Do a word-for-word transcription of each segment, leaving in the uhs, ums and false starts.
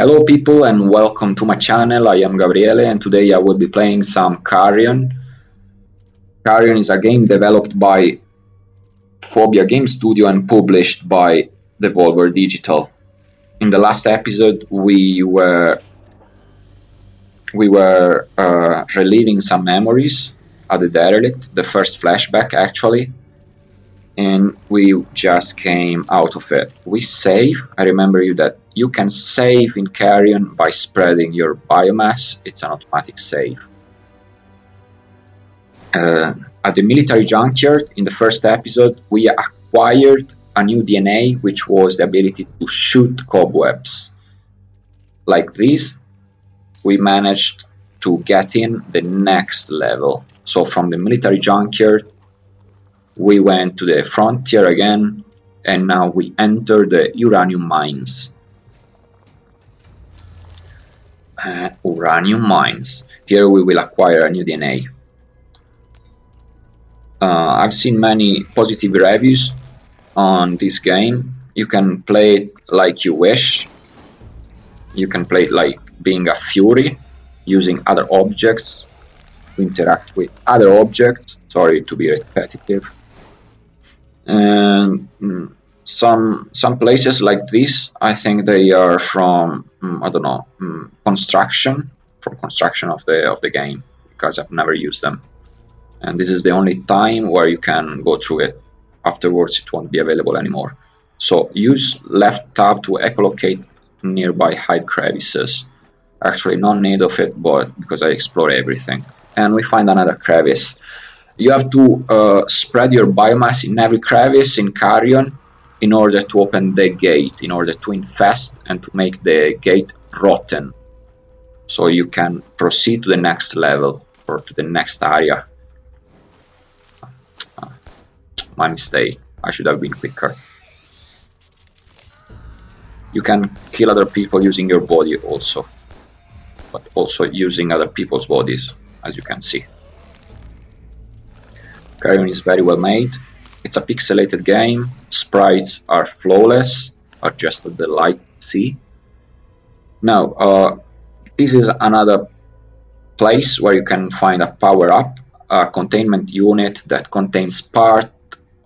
Hello people and welcome to my channel. I am Gabriele and today I will be playing some Carrion. Carrion is a game developed by Phobia Game Studio and published by Devolver Digital. In the last episode we were we were uh, reliving some memories at the derelict, the first flashback actually. And we just came out of it. We save. I remember you that you can save in Carrion by spreading your biomass. It's an automatic save. Uh, at the Military Junkyard, in the first episode, we acquired a new D N A, which was the ability to shoot cobwebs. Like this, we managed to get in the next level. So from the Military Junkyard, we went to the frontier again, and now we enter the Uranium Mines. Uh, uranium Mines. Here we will acquire a new D N A. Uh, I've seen many positive reviews on this game. You can play it like you wish. You can play it like being a fury, using other objects, to interact with other objects. Sorry to be repetitive. And um, some some places like this, I think they are from um, I don't know um, construction, from construction of the of the game, because I've never used them. And this is the only time where you can go through it. Afterwards, it won't be available anymore. So use left tab to echolocate nearby hide crevices. Actually, no need of it, but because I explore everything, and we find another crevice. You have to uh, spread your biomass in every crevice in Carrion in order to open the gate, in order to infest and to make the gate rotten, so you can proceed to the next level or to the next area. Uh, my mistake, I should have been quicker. You can kill other people using your body also, but also using other people's bodies, as you can see. Carrion is very well made. It's a pixelated game. Sprites are flawless, are just the light see. Now, uh, this is another place where you can find a power-up, a containment unit that contains part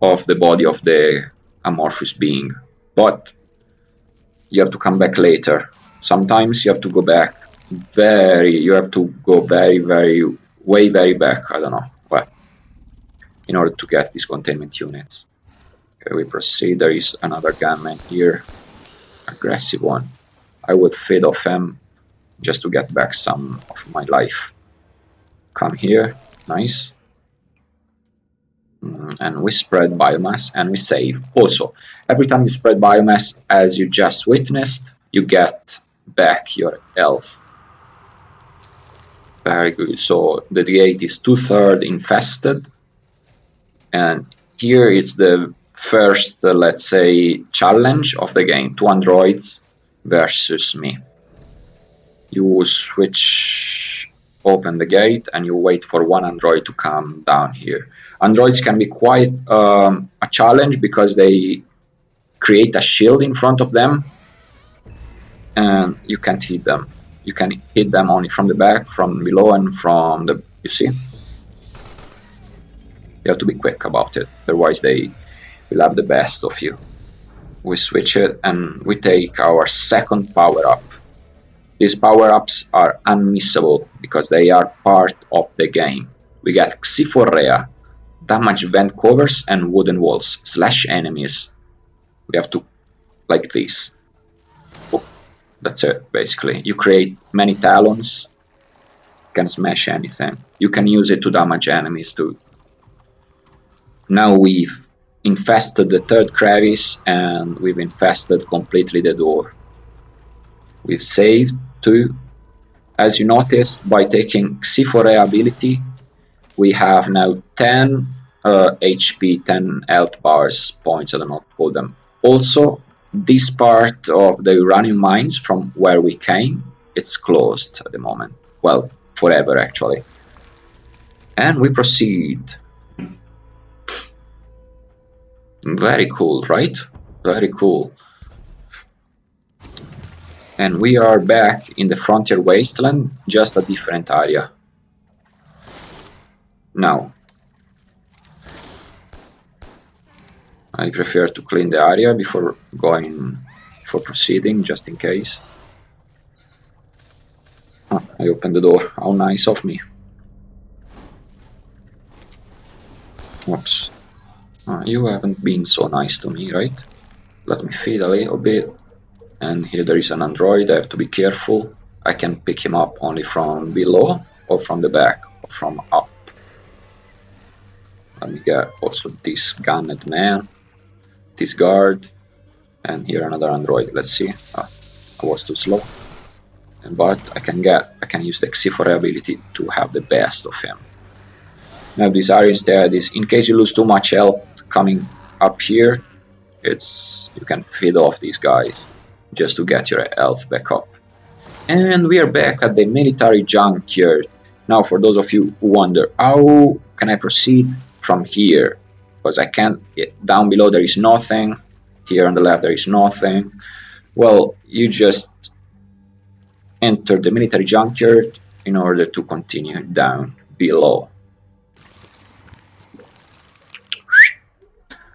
of the body of the amorphous being. But you have to come back later. Sometimes you have to go back very, you have to go very, very, way, very back, I don't know. In order to get these containment units. Okay, we proceed. There is another gunman here, aggressive one. I would feed off him just to get back some of my life. Come here, nice. Mm, and we spread biomass and we save. Also, every time you spread biomass, as you just witnessed, you get back your health. Very good. So the D eight is two-thirds infested. And here is the first, uh, let's say, challenge of the game. Two androids versus me. You switch, open the gate, and you wait for one android to come down here. Androids can be quite um, a challenge because they create a shield in front of them. And you can't hit them. You can hit them only from the back, from below, and from the... You see? You have to be quick about it, otherwise they will have the best of you. We switch it and we take our second power-up. These power-ups are unmissable because they are part of the game. We get Xiphorrhea, damage vent covers and wooden walls, slash enemies. We have to, like this. Oh, that's it, basically. You create many talons, can smash anything. You can use it to damage enemies too. Now we've infested the third crevice and we've infested completely the door. We've saved too. As you noticed, by taking Xiphorrhea ability, we have now ten uh, H P, ten health bars, points, I don't know what to call them. Also, this part of the uranium mines from where we came, it's closed at the moment. Well, forever actually. And we proceed. Very cool, right? Very cool. And we are back in the frontier wasteland, just a different area. Now, I prefer to clean the area before going for proceeding, just in case. Oh, I opened the door, how nice of me. Oops. Oh, you haven't been so nice to me, right? Let me feed a little bit. And here there is an android, I have to be careful. I can pick him up only from below, or from the back, or from up. Let me get also this gunned man, this guard, and here another android. Let's see, ah, I was too slow. But I can get, I can use the Xiphorrhea ability to have the best of him. Now this area instead is, in case you lose too much health coming up here, it's you can feed off these guys just to get your health back up. And we are back at the military junkyard. Now for those of you who wonder, how can I proceed from here? Because I can't, down below there is nothing, here on the left there is nothing. Well, you just enter the military junkyard in order to continue down below.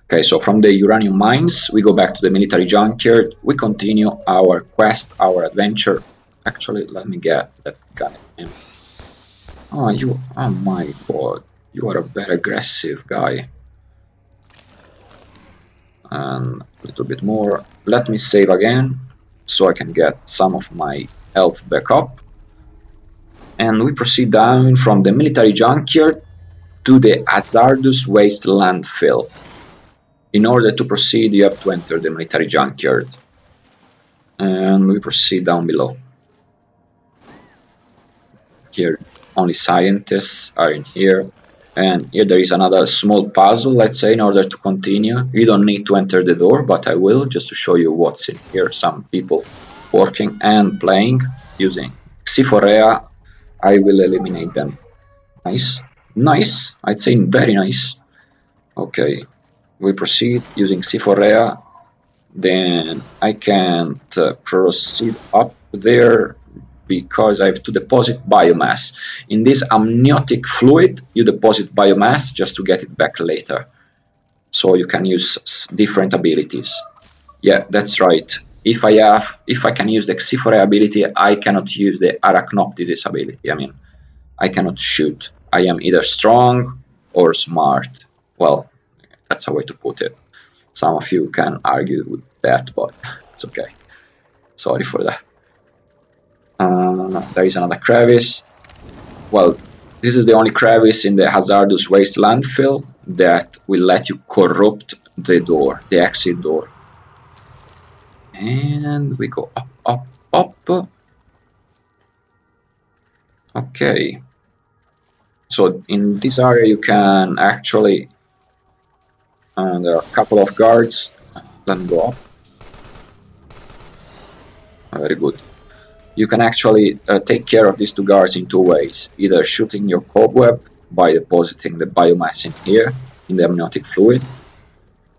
Okay, so from the uranium mines, we go back to the military junkyard, we continue our quest, our adventure. Actually, let me get that guy. Oh, you, oh my god, you are a very aggressive guy. And a little bit more, let me save again, so I can get some of my health back up. And we proceed down from the military junkyard to the hazardous waste landfill. In order to proceed, you have to enter the military junkyard. And we proceed down below. Here, only scientists are in here. And here there is another small puzzle, let's say, in order to continue. You don't need to enter the door, but I will, just to show you what's in here. Some people working and playing using Xiphorrhea. I will eliminate them. Nice. Nice. I'd say very nice. Okay. We proceed using Xiphorrhea, then I can't uh, proceed up there because I have to deposit biomass. In this amniotic fluid, you deposit biomass just to get it back later. So you can use different abilities. Yeah, that's right. If I have, if I can use the Xiphorrhea ability, I cannot use the Arachnoptysis ability. I mean, I cannot shoot. I am either strong or smart. Well, that's a way to put it. Some of you can argue with that, but it's okay. Sorry for that. Uh, there is another crevice. Well, this is the only crevice in the hazardous waste landfill that will let you corrupt the door, the exit door. And we go up, up, up. Okay. So in this area you can actually... And there are a couple of guards. Let them go up. Very good. You can actually uh, take care of these two guards in two ways. Either shooting your cobweb by depositing the biomass in here, in the amniotic fluid,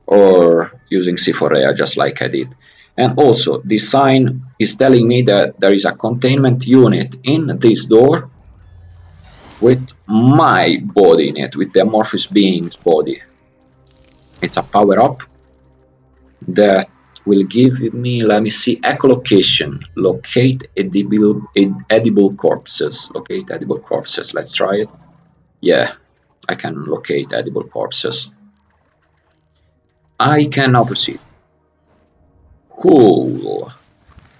or using Xiphorrhea, just like I did. And also, this sign is telling me that there is a containment unit in this door with my body in it, with the amorphous being's body. It's a power-up that will give me, let me see, echolocation, locate edible, ed, edible corpses, locate edible corpses, let's try it. Yeah, I can locate edible corpses. I can now proceed. Cool.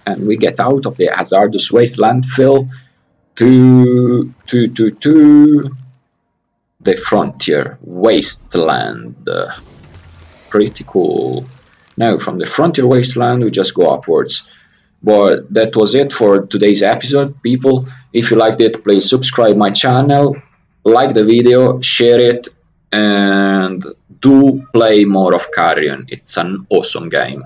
And we get out of the hazardous waste landfill to, to, to, to the frontier wasteland. Pretty cool. Now from the frontier wasteland we just go upwards. But that was it for today's episode, people. If you liked it, please subscribe my channel, like the video, share it, and do play more of Carrion. It's an awesome game.